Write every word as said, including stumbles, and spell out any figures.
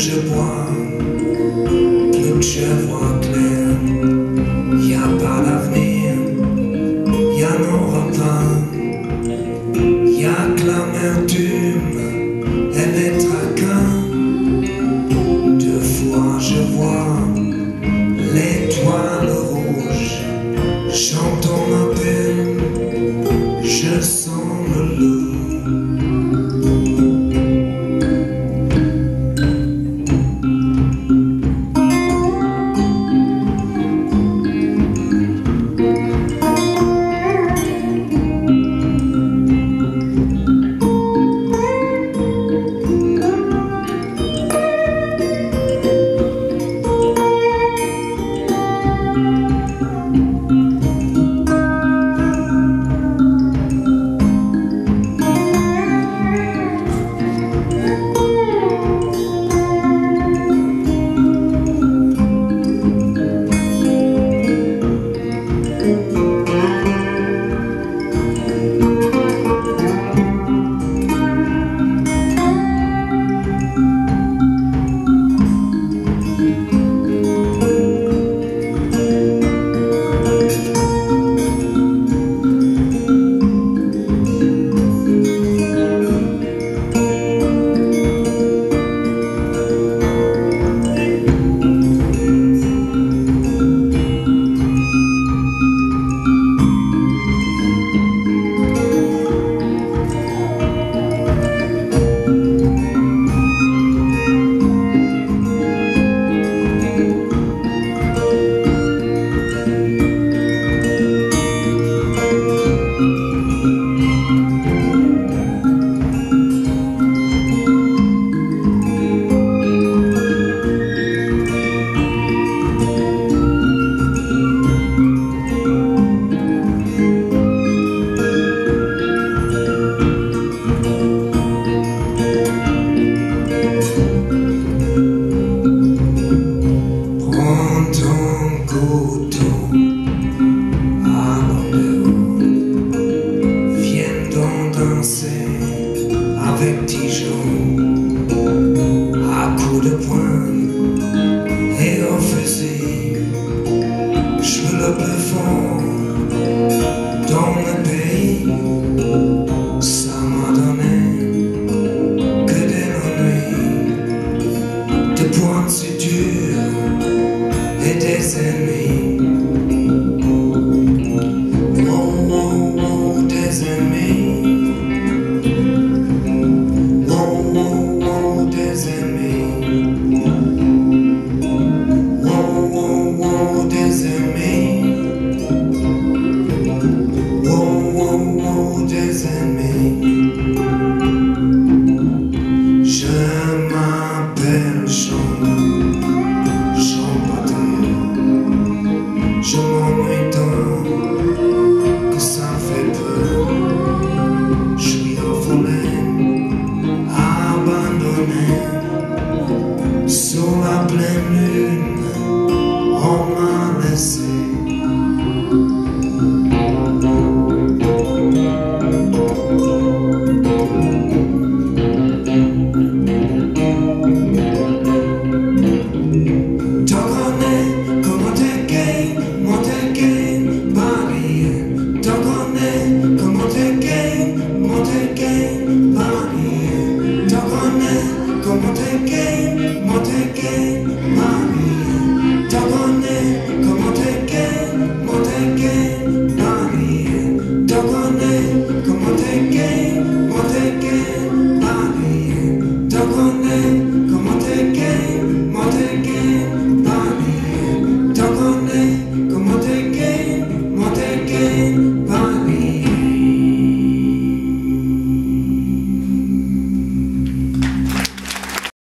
je bois, plus je vois clair. Y'a pas d'avenir, y'a nos repas, y'a que l'amertume et les tracas. Deux fois je vois l'étoile rouge, j'entends ma peine, je sens le loup. Avec Dijon, à coups de poing et au fusil, je veux le plus fort dans le pays. Ça m'a donné que des ennuis, des points si durs et des ennemis. Oh, oh, oh, des ennemis. Sur la pleine lune, on m'a laissé. T'en connais comment t'es gay, moi t'es gay, Paris. T'en connais comment t'es gay, moi t'es gay, Paris. T'en connais comment t'es gay, moi t'es gay, Paris. Game.